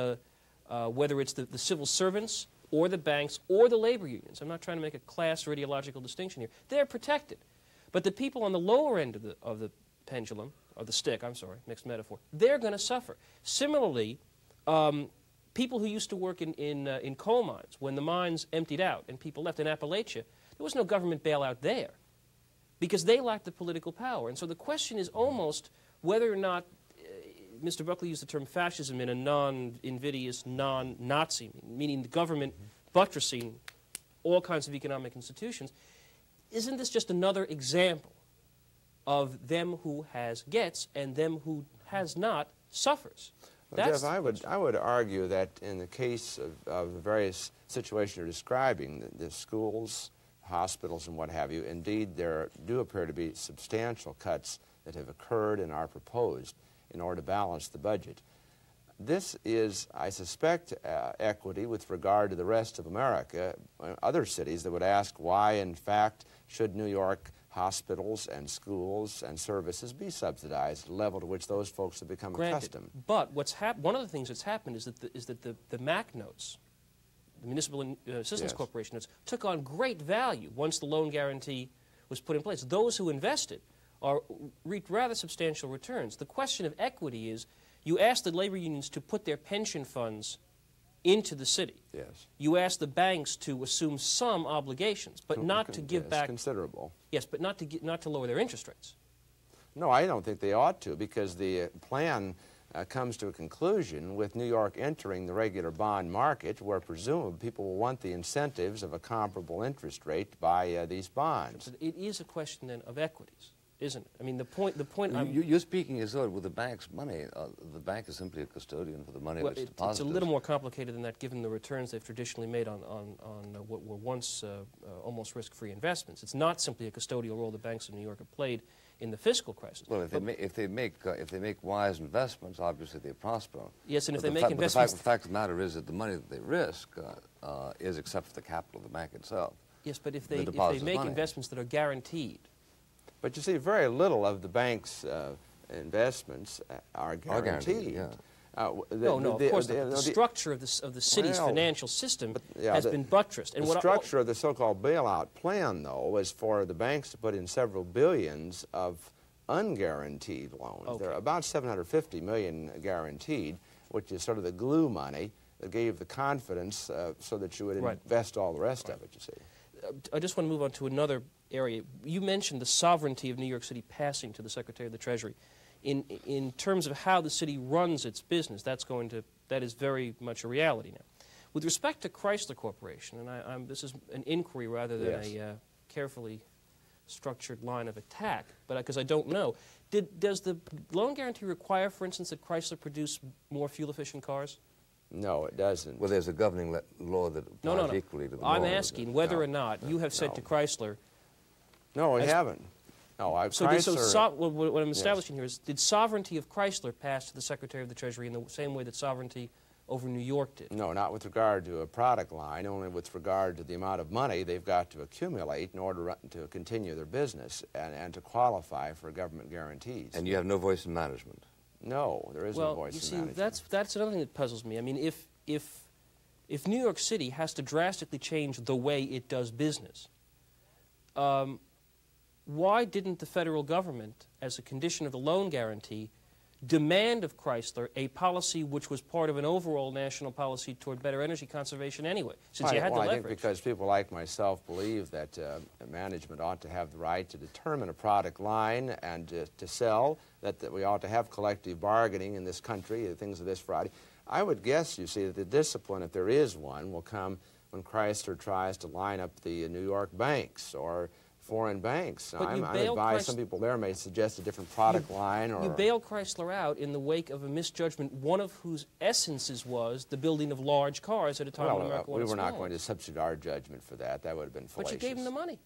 whether it's the civil servants or the banks or the labor unions, I'm not trying to make a class or ideological distinction here, they're protected. But the people on the lower end of the pendulum, or the stick, I'm sorry, mixed metaphor, they're going to suffer. Similarly, people who used to work in coal mines, when the mines emptied out and people left in Appalachia, there was no government bailout there because they lacked the political power. And so the question is almost whether or not, Mr. Buckley used the term fascism in a non-invidious, non-Nazi, meaning the government buttressing all kinds of economic institutions. Isn't this just another example of them who has gets and them who has not suffers? That's Jeff, I would argue that in the case of the various situations you're describing, the schools, hospitals, and what have you, indeed there do appear to be substantial cuts that have occurred and are proposed in order to balance the budget. This is, I suspect, equity with regard to the rest of America. Other cities that would ask why, in fact, should New York hospitals and schools and services be subsidized at a level to which those folks have become accustomed. But what's one of the things that's happened is that the MAC notes, the Municipal Assistance Corporation notes, took on great value once the loan guarantee was put in place. Those who invested reaped rather substantial returns. The question of equity is, you ask the labor unions to put their pension funds into the city. Yes. You ask the banks to assume some obligations, but not to give back considerable. Yes, but not to lower their interest rates. No, I don't think they ought to, because the plan comes to a conclusion with New York entering the regular bond market, where presumably people will want the incentives of a comparable interest rate by these bonds. So it is a question then of equities, isn't it? I mean, the point you're speaking as though with the bank's money, the bank is simply a custodian for the money which it's deposited. It's a little more complicated than that, given the returns they've traditionally made on what were once almost risk-free investments. It's not simply a custodial role the banks in New York have played in the fiscal crisis. Well, if they make wise investments, obviously they prosper. Yes, and if they make investments, the fact of the matter is that the money that they risk is, except for the capital of the bank itself. Yes, but if they make investments that are guaranteed. But you see, very little of the bank's investments are guaranteed. The structure of the city's financial system has been buttressed. And the structure of the so-called bailout plan, though, is for the banks to put in several billions of unguaranteed loans. Okay. There are about $750 million guaranteed, which is sort of the glue money that gave the confidence so that you would invest all the rest of it, you see. I just want to move on to another area. You mentioned the sovereignty of New York City passing to the Secretary of the Treasury. In terms of how the city runs its business, that is very much a reality now. With respect to Chrysler Corporation, and this is an inquiry rather than a carefully structured line of attack, but because I don't know, does the loan guarantee require, for instance, that Chrysler produce more fuel-efficient cars? No, it doesn't. Well, there's a governing law that applies equally to the I'm asking whether or not you have said to Chrysler... No, I haven't. No, I've what I'm establishing here is, did sovereignty of Chrysler pass to the Secretary of the Treasury in the same way that sovereignty over New York did? No, not with regard to a product line, only with regard to the amount of money they've got to accumulate in order to continue their business and to qualify for government guarantees. And you have no voice in management? No, there is no voice in management. Well, you see, that's another thing that puzzles me. I mean, if New York City has to drastically change the way it does business, why didn't the federal government, as a condition of the loan guarantee, demand of Chrysler a policy which was part of an overall national policy toward better energy conservation anyway, since you had the leverage? I think because people like myself believe that management ought to have the right to determine a product line and to sell, that we ought to have collective bargaining in this country, things of this variety. I would guess, you see, that the discipline, if there is one, will come when Chrysler tries to line up the New York banks or foreign banks. I'm advised some people there may suggest a different product line. Or you bail Chrysler out in the wake of a misjudgment, one of whose essences was the building of large cars at a time when America was. We were not going to substitute our judgment for that. That would have been fallacious. But you gave them the money.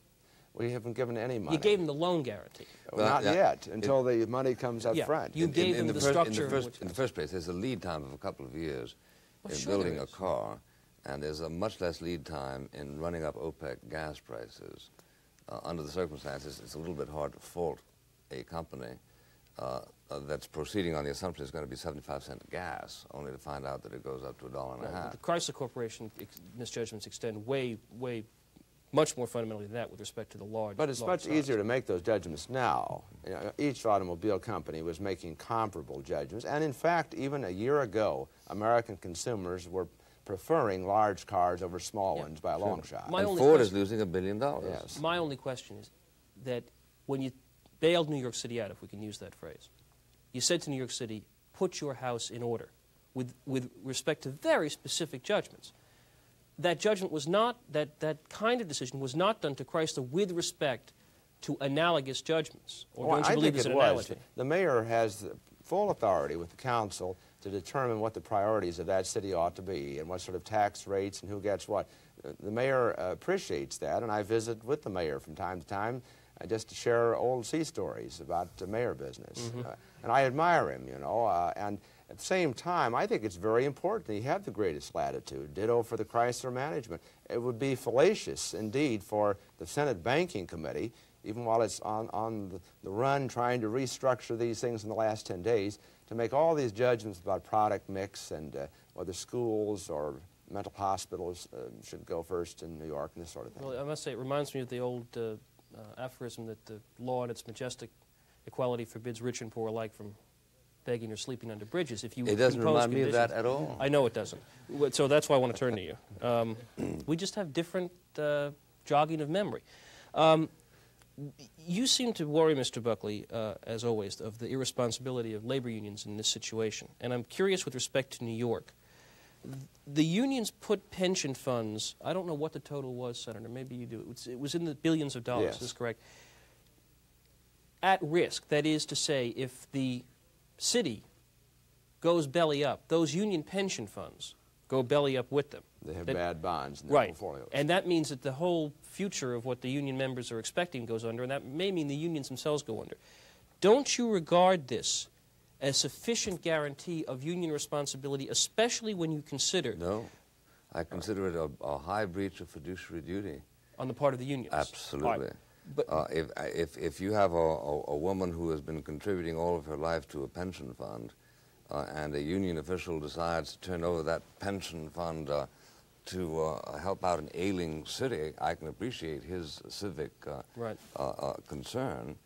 We haven't given any money. You gave them the loan guarantee. Well, not yet, until the money comes up front. You gave them the structure. In the first place, there's a lead time of a couple of years in building a car, and there's a much less lead time in running up OPEC gas prices. Under the circumstances, it's a little bit hard to fault a company that's proceeding on the assumption it's going to be 75-cent gas, only to find out that it goes up to $1.50. The Chrysler Corporation misjudgments extend way, way much more fundamentally than that with respect to the large. But it's much easier to make those judgments now. You know, each automobile company was making comparable judgments, and in fact, even a year ago, American consumers were preferring large cars over small ones by a long shot. And Ford is losing $1 billion. Yes. My only question is that when you bailed New York City out, if we can use that phrase, you said to New York City, put your house in order with respect to very specific judgments. That judgment was not, that kind of decision was not done to Chrysler with respect to analogous judgments. Or don't you believe it's an analogy? The mayor has full authority with the council to determine what the priorities of that city ought to be and what sort of tax rates and who gets what. The mayor appreciates that, and I visit with the mayor from time to time just to share old sea stories about the mayor business. Mm-hmm. And I admire him, you know, and at the same time, I think it's very important that he have the greatest latitude, ditto for the Chrysler management. It would be fallacious, indeed, for the Senate Banking Committee, even while it's on the run trying to restructure these things in the last 10 days, to make all these judgments about product mix and whether schools or mental hospitals should go first in New York and this sort of thing. Well, I must say, it reminds me of the old aphorism that the law in its majestic equality forbids rich and poor alike from begging or sleeping under bridges. If you it doesn't remind me of that at all. I know it doesn't. So that's why I want to turn to you. We just have different jogging of memory. You seem to worry, Mr. Buckley, as always, of the irresponsibility of labor unions in this situation. And I'm curious with respect to New York. The unions put pension funds, I don't know what the total was, Senator, maybe you do. It was in the billions of dollars, yes. Is this correct? At risk, that is to say, if the city goes belly up, those union pension funds go belly up with them. They have bad bonds in their portfolios. And that means that the whole future of what the union members are expecting goes under, and that may mean the unions themselves go under. Don't you regard this as sufficient guarantee of union responsibility, especially when you consider... No. I consider it a high breach of fiduciary duty. On the part of the unions? Absolutely. Right. But, if you have a woman who has been contributing all of her life to a pension fund, and a union official decides to turn over that pension fund to help out an ailing city, I can appreciate his civic concern,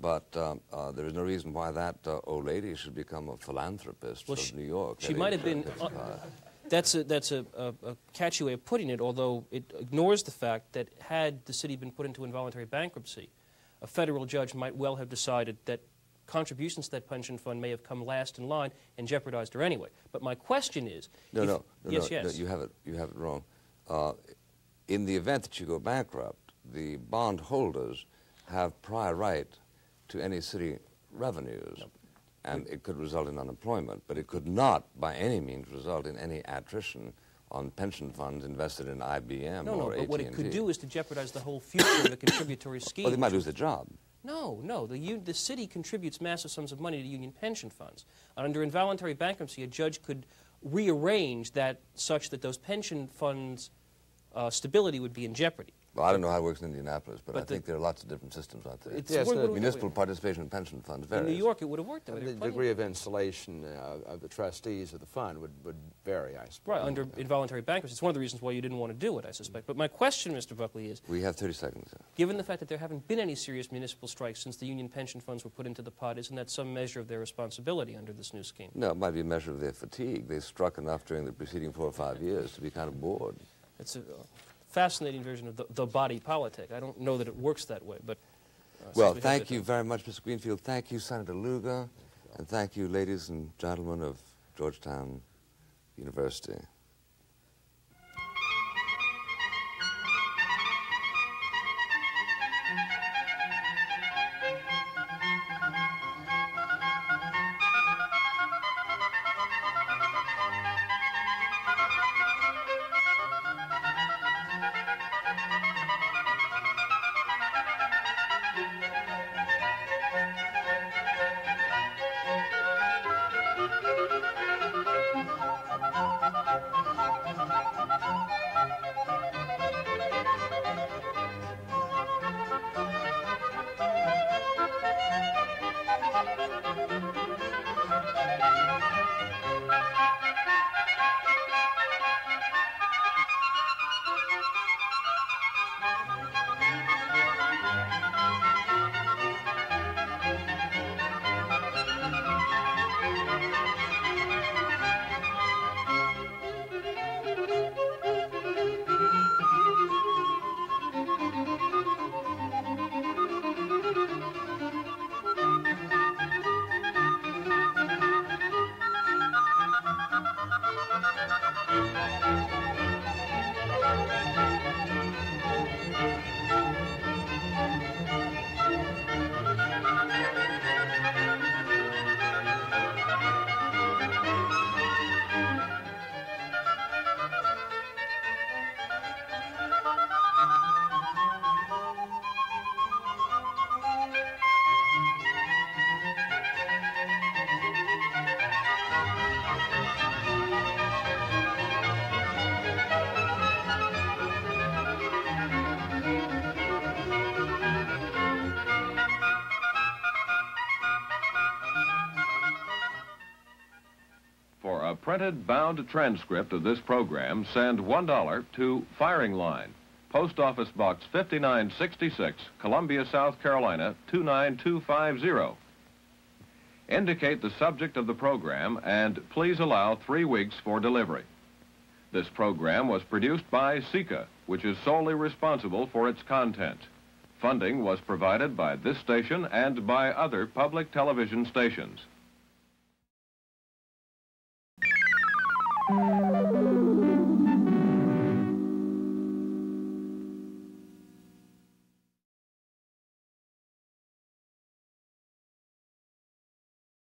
but there is no reason why that old lady should become a philanthropist of New York. She might have been... That's a catchy way of putting it, although it ignores the fact that had the city been put into involuntary bankruptcy, a federal judge might well have decided that contributions to that pension fund may have come last in line and jeopardized her anyway. But my question is... No, you have it wrong. In the event that you go bankrupt, the bondholders have prior right to any city revenues. and it could result in unemployment, but it could not by any means result in any attrition on pension funds invested in IBM or AT&T. No, but what it could do is to jeopardize the whole future of the contributory scheme. Well, they might lose their job. No, no. The city contributes massive sums of money to union pension funds. Under involuntary bankruptcy, a judge could rearrange that such that those pension funds' stability would be in jeopardy. Well, I don't know how it works in Indianapolis, but I think there are lots of different systems out there. Yes, municipal participation in pension funds varies. In New York, it would have worked. The degree of insulation of the trustees of the fund would vary, I suppose. Right, under involuntary bankruptcy. It's one of the reasons why you didn't want to do it, I suspect. But my question, Mr. Buckley, is... We have 30 seconds. Given the fact that there haven't been any serious municipal strikes since the union pension funds were put into the pot, isn't that some measure of their responsibility under this new scheme? No, it might be a measure of their fatigue. They struck enough during the preceding 4 or 5 years to be kind of bored. It's a... fascinating version of the body politic. I don't know that it works that way, but... well, thank you very much, Mr. Greenfield. Thank you, Senator Lugar, and thank you, ladies and gentlemen of Georgetown University. Printed bound transcript of this program, send $1 to Firing Line, Post Office Box 5966, Columbia, South Carolina, 29250. Indicate the subject of the program and please allow 3 weeks for delivery. This program was produced by SECA, which is solely responsible for its content. Funding was provided by this station and by other public television stations.